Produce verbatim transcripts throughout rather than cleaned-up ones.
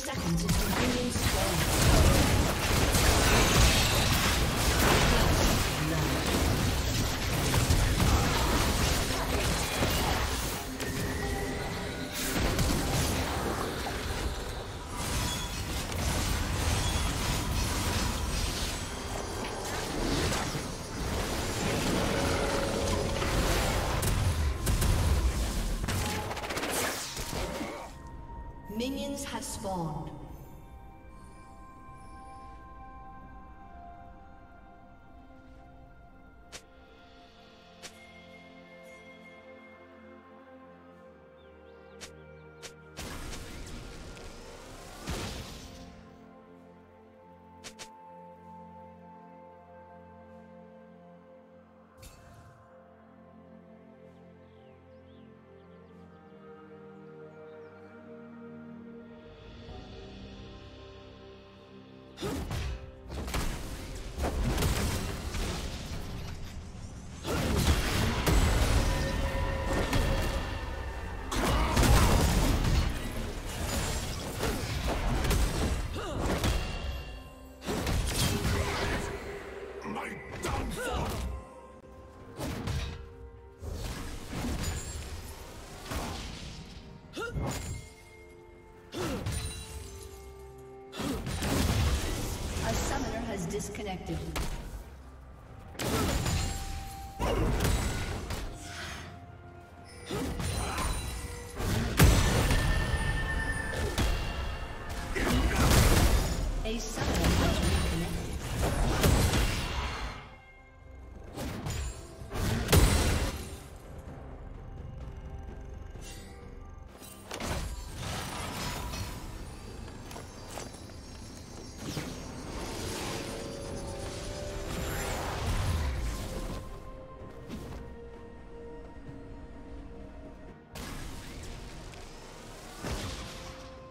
thirty seconds until minions spawn. Minions have spawned. Disconnected. A summoner has reconnected.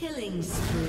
Killing spree.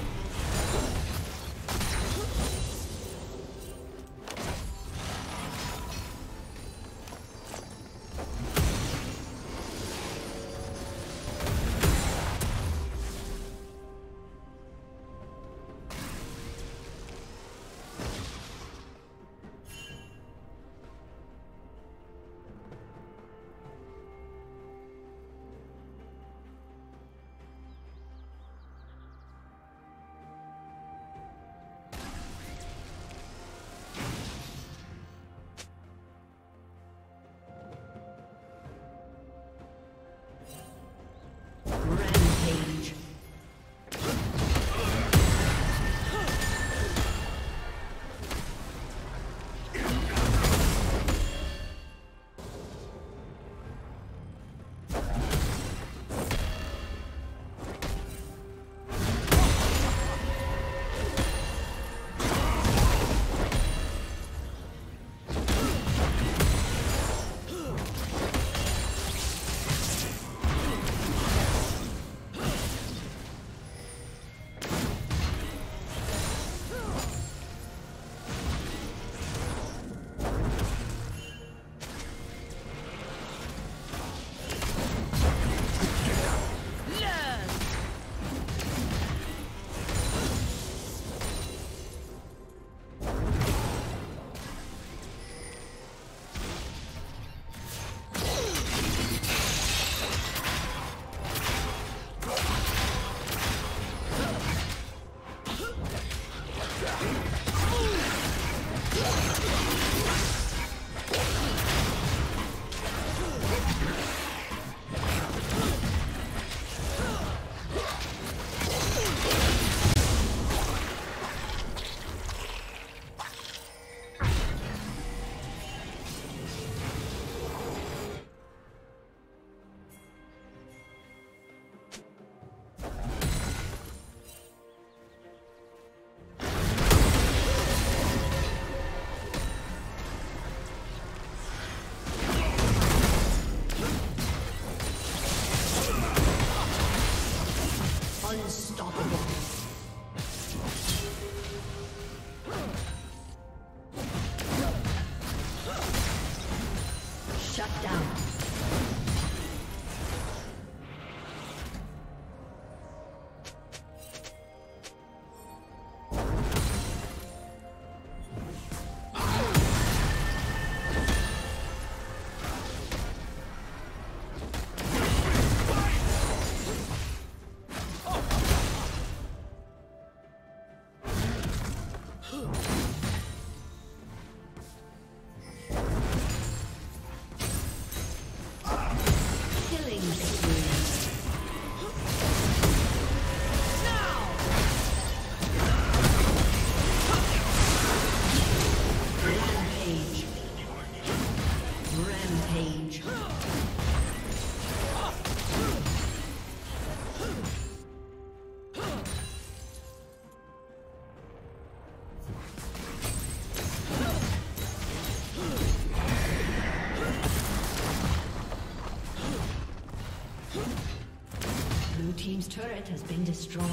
Blue team's turret has been destroyed.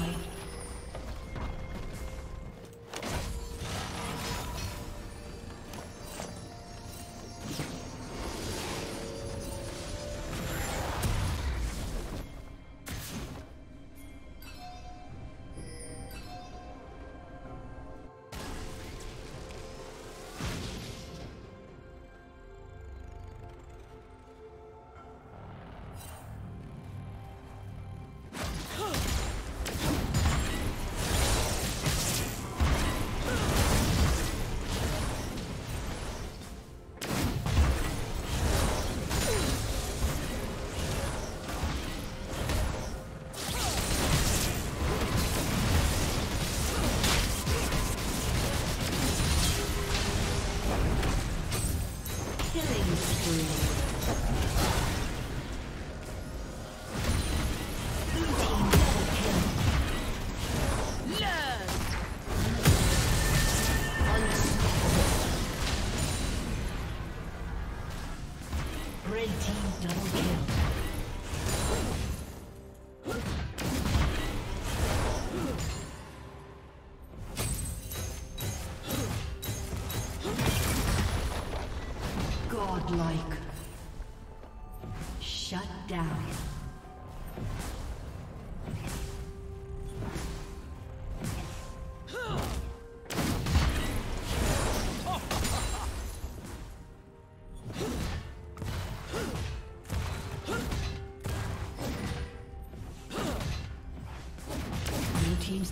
Red team double kill. Godlike. Shut down. Team's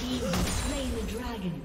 He has slain the dragon.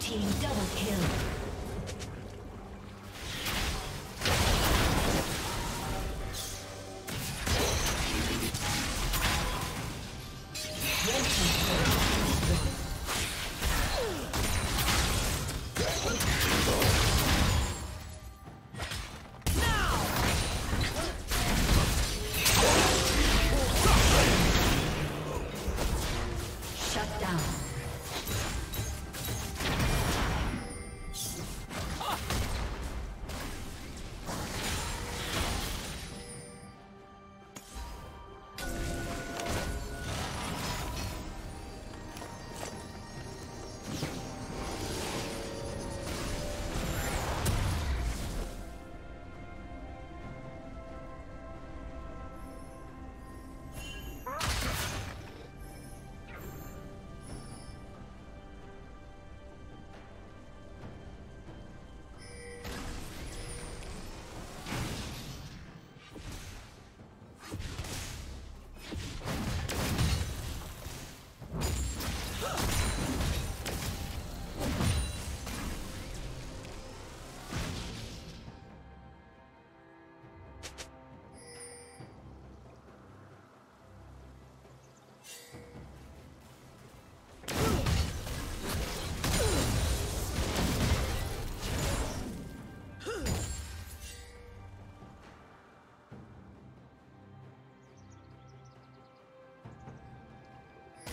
Team double kill.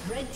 Red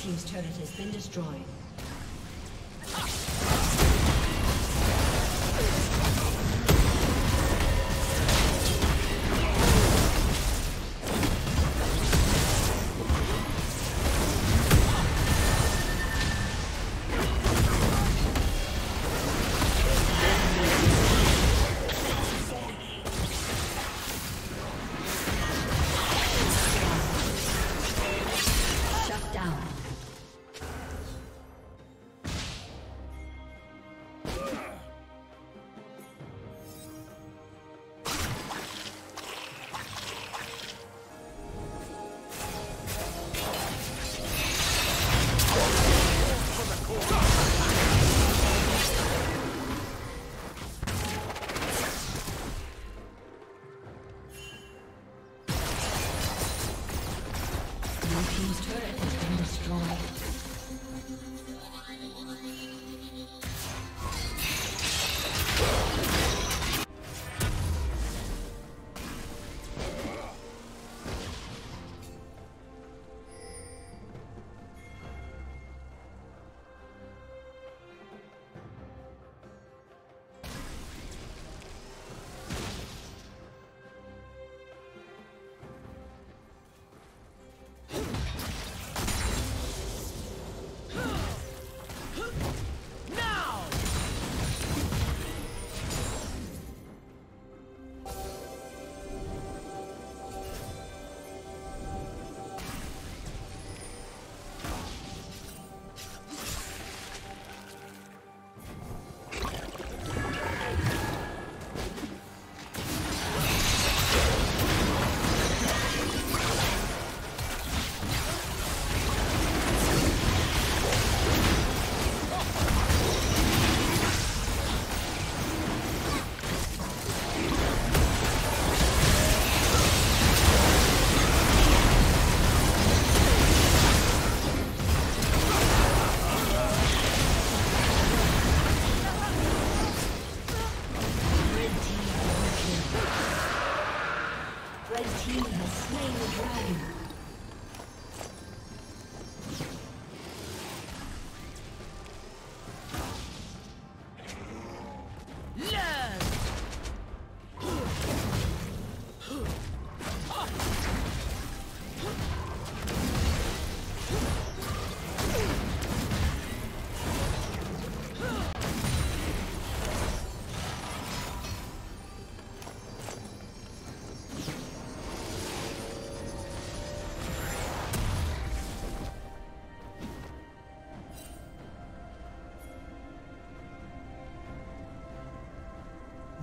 Team's turret has been destroyed. Ah.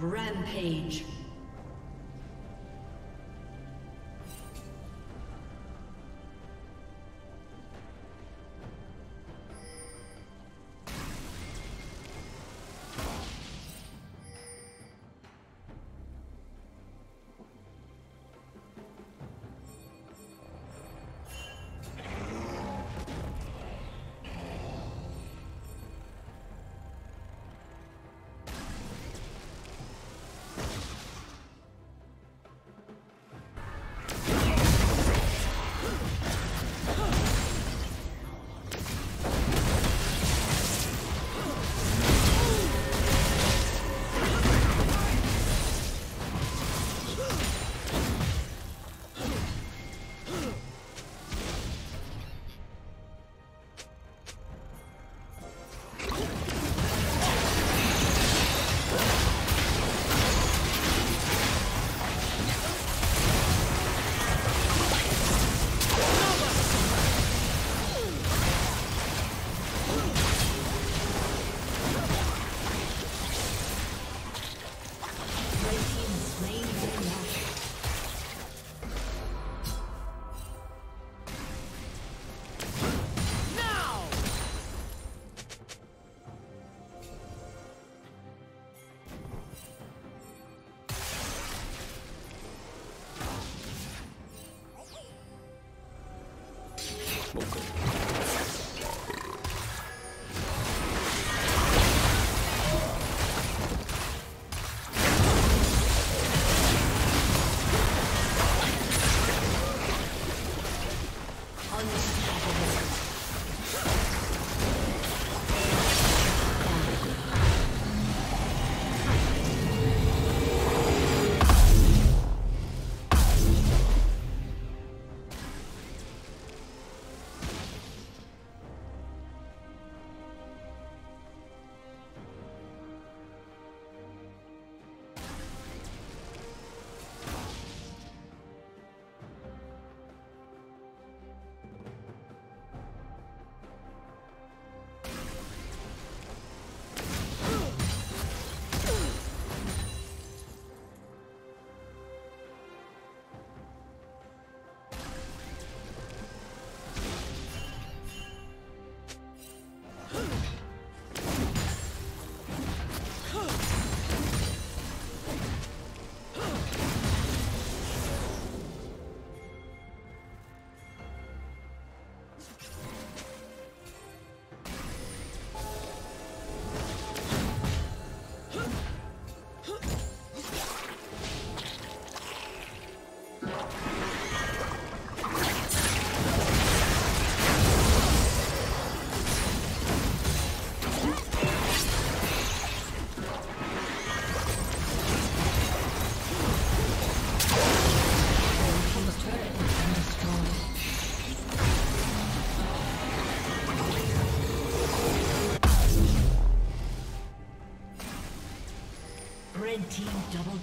Rampage. Team double